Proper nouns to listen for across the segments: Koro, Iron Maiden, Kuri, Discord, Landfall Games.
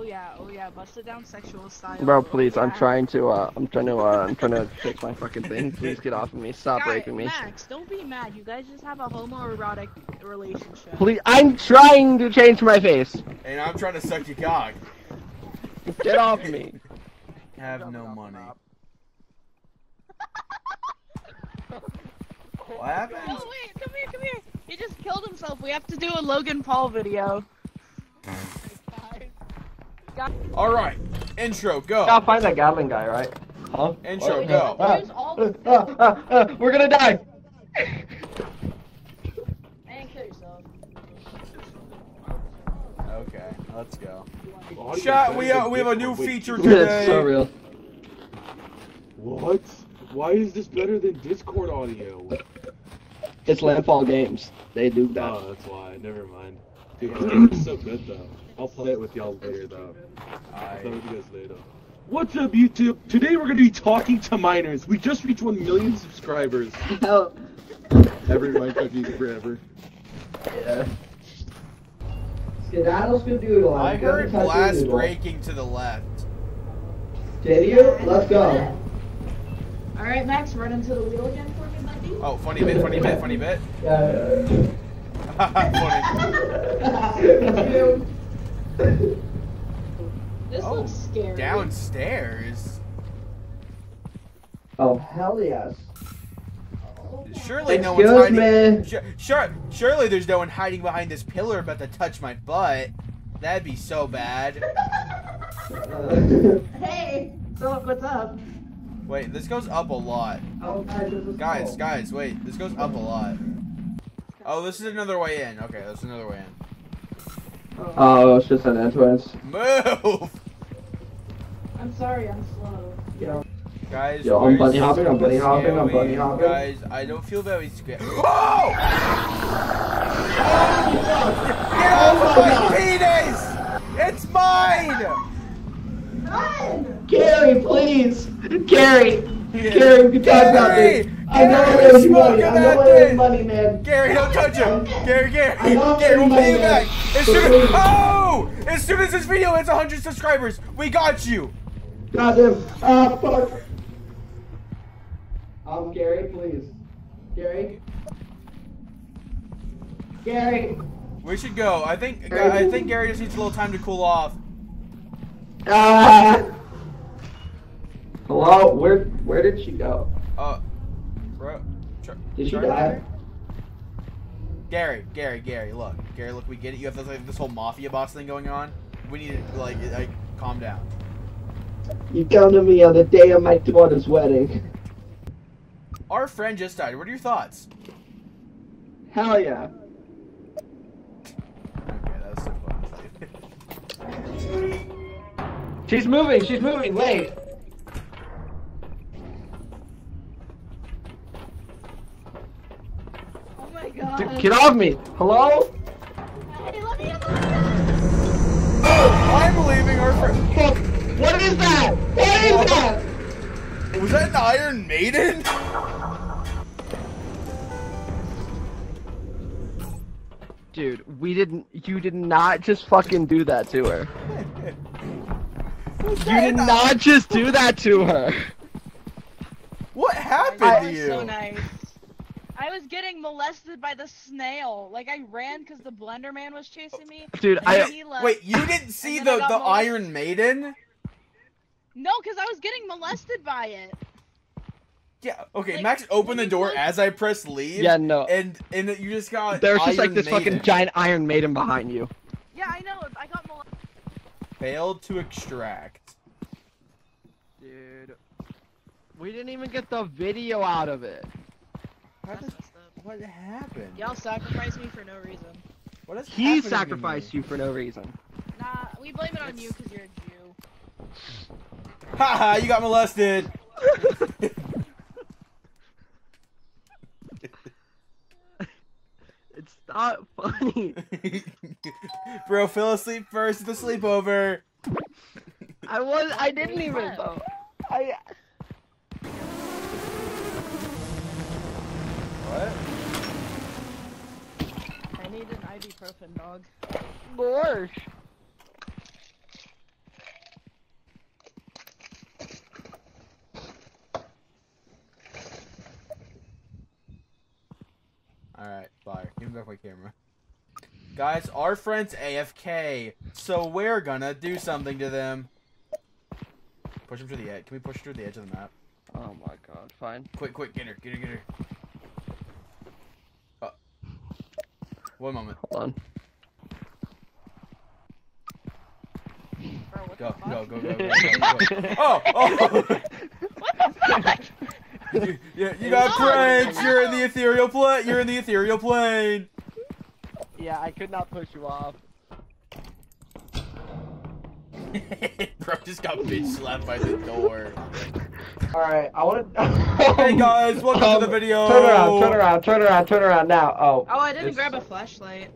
Oh yeah, bust it down sexual style. Bro, please, I'm trying to, fix my fucking thing. Please get off of me. Stop raping me. Max, don't be mad. You guys just have a homoerotic relationship. Please, I'm trying to change my face. And I'm trying to suck your cock. Get off me. Have no money. What happened? Oh wait, come here, come here. He just killed himself. We have to do a Logan Paul video. Alright, intro, go. Gotta find that goblin guy, right? Huh? Intro, go. We're gonna die! And kill yourself. Okay, let's go. Chat, we have a new feature today. That's so real. What? Why is this better than Discord audio? It's Landfall Games. They do that. Oh, that's why. Never mind. Dude, this game is so good, though. I'll play it with y'all later, though. I'll play it with you guys later. What's up, YouTube? Today we're gonna be talking to miners. We just reached 1 million subscribers. Hell. Every Minecraft user forever. Yeah. Skedaddle's gonna do it a lot. I heard glass breaking to the left. Did you? Let's go. Alright, Max, run into the wheel again for me, buddy. Oh, funny bit, funny bit, funny bit. Yeah. Funny. This looks scary. Downstairs? Oh, hell yes. Surely no one's hiding. Surely there's no one hiding behind this pillar about to touch my butt. That'd be so bad. Hey, so what's up? Wait, this goes up a lot. Oh, guys, wait, this goes up a lot. Oh, this is another way in. Okay, that's another way in. Oh, it's just an entrance. Move! I'm sorry, I'm slow. Yo. Guys, yo, I'm bunny hopping, I'm bunny hopping, I'm bunny hopping. Guys, I don't feel very scared. Oh! Oh! Get off my penis! It's mine! Run! Gary, please! Gary! Yeah. Gary, we can talk about this. I know it is money. I know it is money, man. Gary, don't touch him. Gary, we'll pay you back. As soon as this video hits 100 subscribers, we got you. Got him. Ah, fuck. Gary, please. Gary. We should go. I think Gary just needs a little time to cool off. Hello? Where did she go? Bro, did she die? Gary, look. Gary, look, we get it. You have this, like, this whole mafia boss thing going on. We need to, like calm down. You come to me on the day of my daughter's wedding. Our friend just died. What are your thoughts? Hell yeah. Okay, that was so fun. She's moving, wait. Dude, get off me! Hello? Hey, let me alone! Oh, I'm leaving our friend. Fuck! What is that? Was that an Iron Maiden? Dude, you did not just fucking do that to her. you did not just do that to her! What happened to you? So nice. I was getting molested by the snail. Like, I ran because the Blender Man was chasing me. Dude, wait, you didn't see the Iron Maiden? No, because I was getting molested by it. Yeah, okay, like, Max opened the door as I pressed leave. Yeah, no. And you just got There's just, like, this fucking giant Iron Maiden behind you. Yeah, I know. I got molested. Failed to extract. Dude. We didn't even get the video out of it. What happened? Y'all sacrificed me for no reason. What is he sacrificed you for no reason. Nah, we blame it on you because you're a Jew. Haha, you got molested! It's not funny. Bro, fell asleep first at the sleepover. I didn't even though. What? I need an ibuprofen, dog. Borsch! hands off my camera. Guys, our friend's AFK, so we're gonna do something to them. Push him to the edge. Can we push through the edge of the map? Oh my god, fine. Quick, quick, get her, get her, get her. Oh. One moment. Hold on. Go, go, go, go, go, go, go. Oh! Oh! What the fuck? You got pranked! No. You're in the ethereal plane! You're in the ethereal plane! Yeah, I could not push you off. Bro just got bitch slapped by the door. Alright, I wanna... Hey guys, welcome to the video! Turn around, turn around, turn around, turn around now. Oh, oh I didn't grab a flashlight.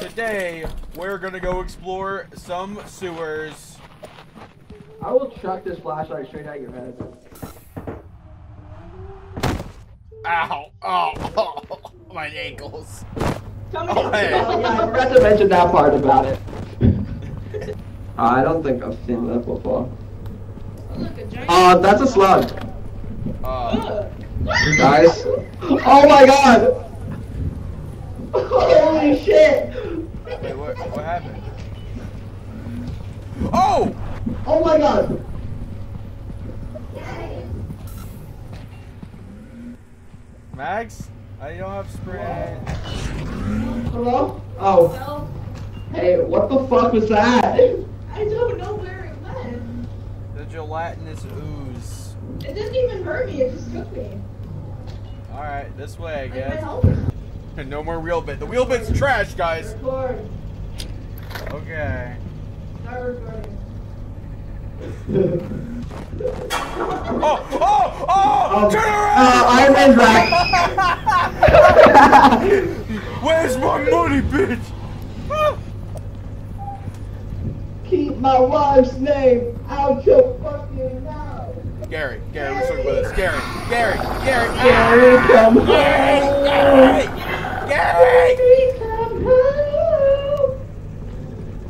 Today, we're gonna go explore some sewers. I will chuck this flashlight straight at your head. Ow! Oh! Oh my ankles. Oh, hey. I forgot to mention that part about it. I don't think I've seen that before. That's a slug. Guys. Oh my god! Holy shit! Wait, what happened? Oh! Oh my god! Max? I don't have spray. Hello? Oh. Hello? Hey, what the fuck was that? I don't know where it went. The gelatinous ooze. It didn't even hurt me, it just took me. Alright, this way I guess. And no more wheel bit. The wheel bit's trash, guys. Record. Okay. Start recording. Oh! Oh! Oh! Turn around! Iron Man's back. Where's my money, bitch? Keep my wife's name out your fucking mouth. Gary, Gary, let's talk about this. Gary, Gary, Gary, Gary, come on. Gary, Gary. Gary!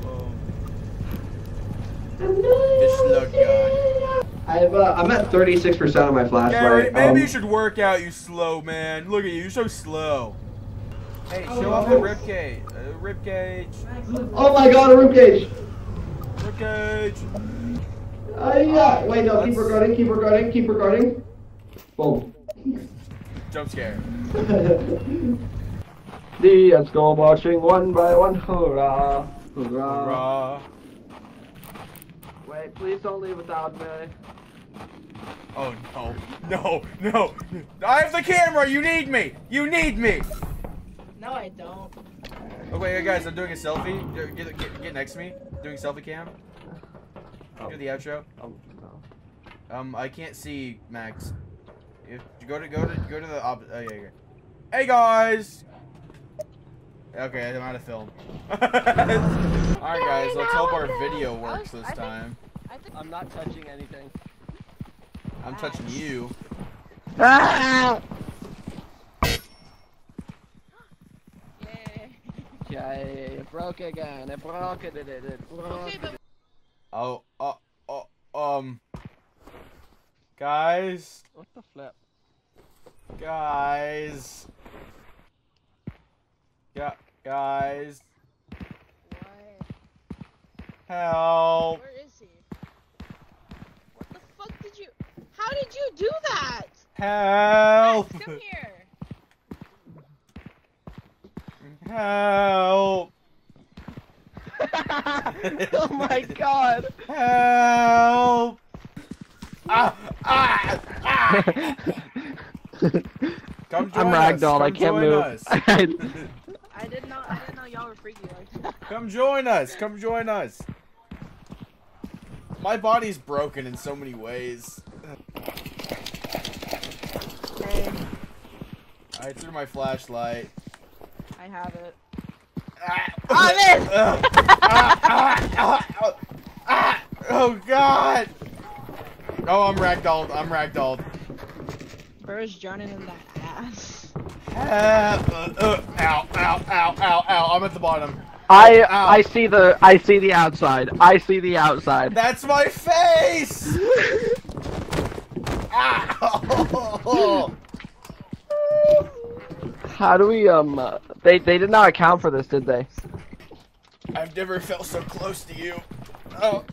Oh. This slug god. I'm at 36% of my flashlight. Gary, maybe you should work out, you slow man. Look at you, you're so slow. Hey, show off the ribcage. Ribcage. Oh my god, a ribcage! Ribcage! Yeah. Wait, no, keep recording, keep recording, keep recording. Boom. Jump scare. Let's go marching one by one, hurrah, hurrah. Wait, please don't leave without me. Oh no, no, no. I have the camera, you need me, you need me. No, I don't. Oh wait, guys, I'm doing a selfie. Get next to me, doing selfie cam. Oh. Do the outro. Oh, no. I can't see Max. Go to the opposite, oh yeah, yeah. Hey guys. Okay, I'm out of film. Alright guys, let's hope our video works this time. I'm not touching anything. I'm touching you. Ah! Yeah, it broke again. It broke it. It broke it. Oh, guys. What the flip? Guys. Yeah, guys. What? Help! Where is he? What the fuck did you? How did you do that? Help! Max, come here. Help! Oh my god! Help! Ah! Ah! Ah! Come join us. Ragdolled. I can't move. I didn't know y'all were freaky like that. Come join us! Come join us! My body's broken in so many ways. Hey. I threw my flashlight. I have it. Oh god! Oh, I'm ragdolled. I'm ragdolled. Where is Johnny in that ass? Ow, ow, ow, ow, ow, ow, I'm at the bottom. I see the outside. I see the outside. That's my face. Ow. How do we they did not account for this, did they? I've never felt so close to you. Oh.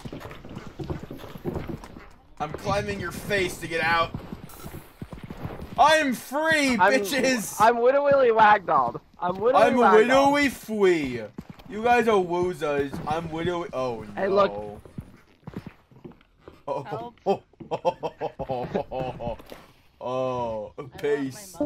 I'm climbing your face to get out. I'm free, bitches! I'm widowy wagdolled. I'm widowy free. You guys are woozers. I'm widowy. Oh no. Hey, look. Oh. Oh. Oh. Oh. Oh. Oh. Peace.